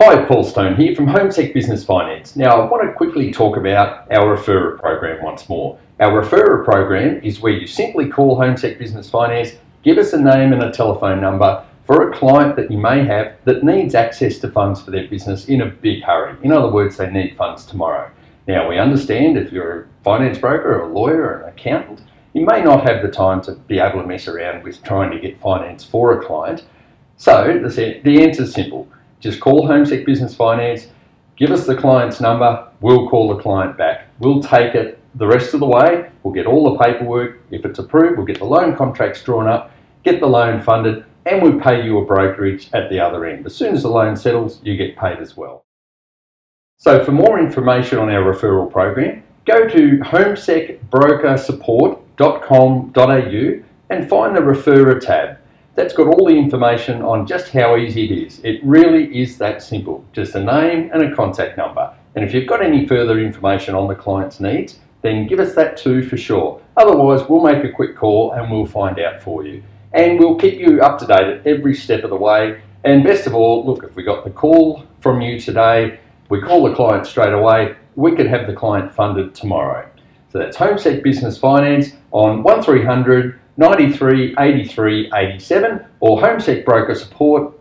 Hi, Paul Stone here from HomeSec Business Finance. Now, I want to quickly talk about our referrer program once more. Our referrer program is where you simply call HomeSec Business Finance, give us a name and a telephone number for a client that you may have that needs access to funds for their business in a big hurry. In other words, they need funds tomorrow. Now, we understand if you're a finance broker, a lawyer, or an accountant, you may not have the time to be able to mess around with trying to get finance for a client. So, the answer is simple. Just call HomeSec Business Finance, give us the client's number, we'll call the client back. We'll take it the rest of the way, we'll get all the paperwork. If it's approved, we'll get the loan contracts drawn up, get the loan funded, and we'll pay you a brokerage at the other end. As soon as the loan settles, you get paid as well. So for more information on our referral program, go to homesecbrokersupport.com.au and find the referrer tab. That's got all the information on just how easy it is. It really is that simple. Just a name and a contact number. And if you've got any further information on the client's needs, then give us that too for sure. Otherwise, we'll make a quick call and we'll find out for you. And we'll keep you up to date at every step of the way. And best of all, look, if we got the call from you today, we call the client straight away, we could have the client funded tomorrow. So that's HomeSec Business Finance on 1300 93 83 87 or homesecbrokersupport.com.au.